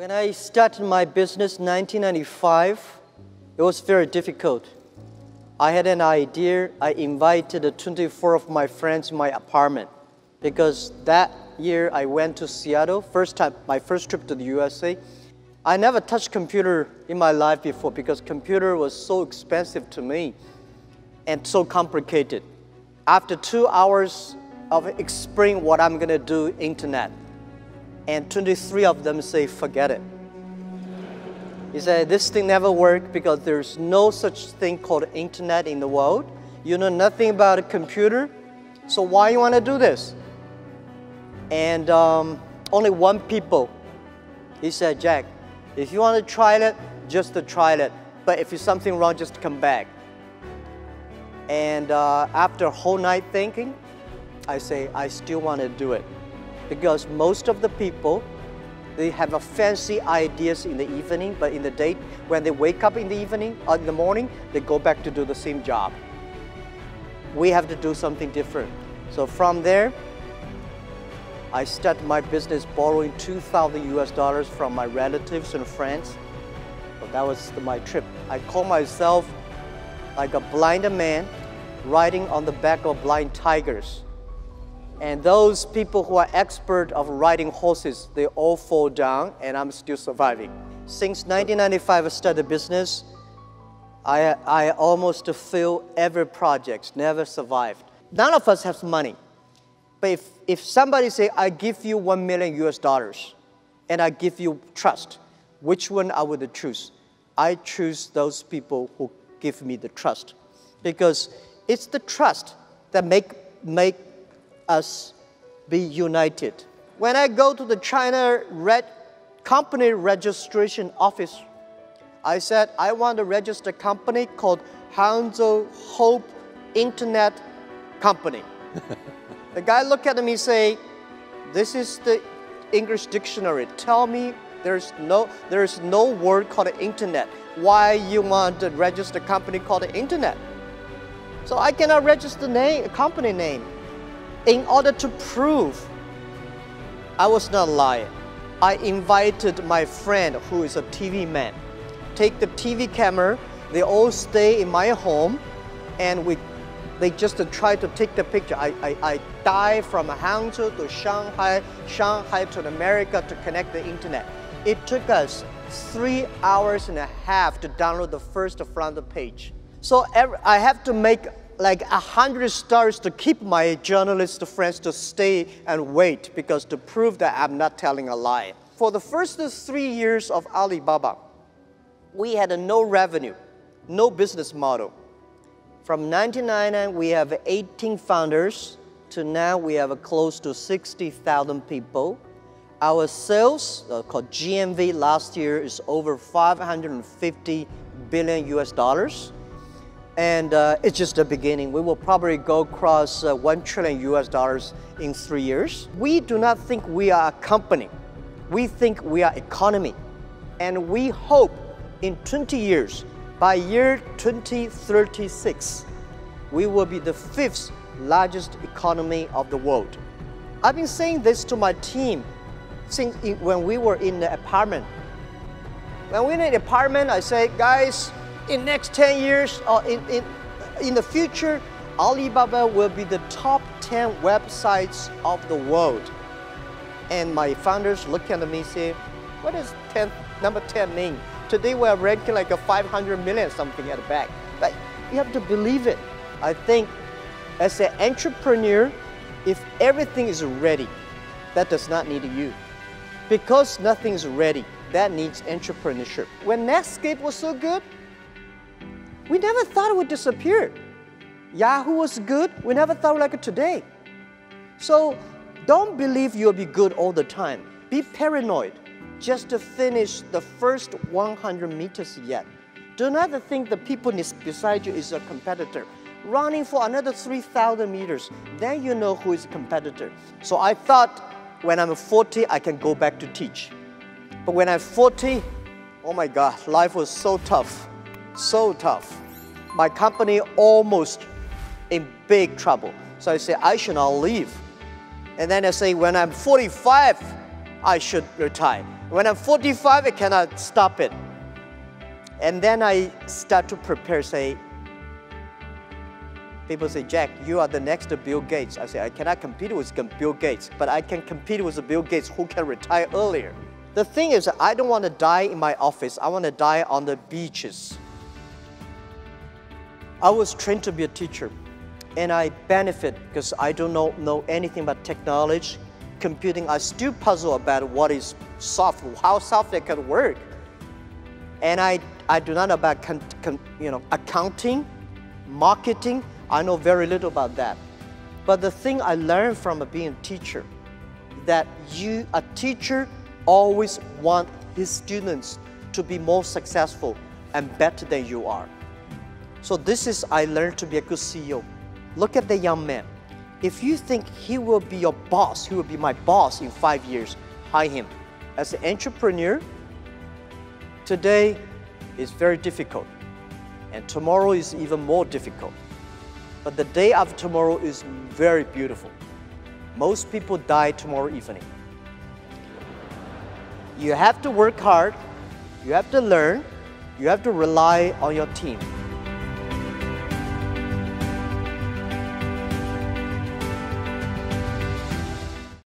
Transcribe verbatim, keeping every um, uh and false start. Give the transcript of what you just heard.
When I started my business in nineteen ninety-five, it was very difficult. I had an idea. I invited twenty-four of my friends in my apartment because that year I went to Seattle, first time, my first trip to the U S A. I never touched computer in my life before because computer was so expensive to me and so complicated. After two hours of explaining what I'm gonna do, internet, and twenty-three of them say, forget it. He said, this thing never worked because there's no such thing called internet in the world. You know nothing about a computer, so why you wanna do this? And um, only one people, he said, Jack, if you want to try it, just to try it. But if it's something wrong, just come back. And uh, after a whole night thinking, I say, I still want to do it. Because most of the people, they have a fancy ideas in the evening, but in the day, when they wake up in the evening, or in the morning, they go back to do the same job. We have to do something different. So from there, I started my business borrowing two thousand U S dollars from my relatives and friends. But that was my trip. I call myself like a blind man riding on the back of blind tigers. And those people who are expert of riding horses, they all fall down and I'm still surviving. Since nineteen ninety-five I started business, I, I almost failed every project, never survived. None of us have money. But if, if somebody say, I give you one million US dollars and I give you trust, which one I would choose? I choose those people who give me the trust because it's the trust that make, make us be united. When I go to the China red company registration office, I said, I want to register a company called Hangzhou Hope Internet Company. The guy looked at me and said, this is the English dictionary. Tell me there's no, there's no word called internet. Why you want to register a company called the internet? So I cannot register name, a company name. In order to prove, I was not lying. I invited my friend who is a T V man. Take the T V camera, they all stay in my home and we They just try to take the picture. I, I, I dive from Hangzhou to Shanghai, Shanghai to America to connect the internet. It took us three hours and a half to download the first front page. So every, I have to make like a hundred stars to keep my journalist friends to stay and wait because to prove that I'm not telling a lie. For the first three years of Alibaba, we had no revenue, no business model. From nineteen ninety-nine, we have eighteen founders, to now we have close to sixty thousand people. Our sales, uh, called G M V, last year is over five hundred fifty billion U S dollars. And uh, it's just the beginning. We will probably go across uh, one trillion U S dollars in three years. We do not think we are a company. We think we are economy. And we hope in twenty years, by year twenty thirty-six, we will be the fifth largest economy of the world. I've been saying this to my team since when we were in the apartment. When we're in the apartment, I say, guys, in next ten years, or in, in, in the future, Alibaba will be the top ten websites of the world. And my founders look at me and say, what does number ten mean? Today we are ranking like a five hundred million something at the back. But you have to believe it. I think as an entrepreneur, if everything is ready, that does not need you. Because nothing is ready, that needs entrepreneurship. When Netscape was so good, we never thought it would disappear. Yahoo was good, we never thought like it today. So don't believe you'll be good all the time. Be paranoid. Just to finish the first one hundred meters yet. Do not think the people beside you is a competitor. Running for another three thousand meters, then you know who is a competitor. So I thought when I'm forty, I can go back to teach. But when I'm forty, oh my God, life was so tough, so tough. My company almost in big trouble. So I said, I should not leave. And then I say, when I'm forty-five, I should retire. When I'm forty-five, I cannot stop it. And then I start to prepare, say, people say, Jack, you are the next Bill Gates. I say, I cannot compete with Bill Gates, but I can compete with Bill Gates who can retire earlier. The thing is, I don't want to die in my office. I want to die on the beaches. I was trained to be a teacher, and I benefit because I don't know, know anything about technology, computing. I still puzzle about what is software, how software can work. And I, I do not know about con, con, you know, accounting, marketing. I know very little about that. But the thing I learned from being a teacher, that you, a teacher, always want his students to be more successful and better than you are. So this is, I learned to be a good C E O. Look at the young man. If you think he will be your boss, he will be my boss in five years, hire him. As an entrepreneur, today is very difficult, and tomorrow is even more difficult. But the day after tomorrow is very beautiful. Most people die tomorrow evening. You have to work hard, you have to learn, you have to rely on your team.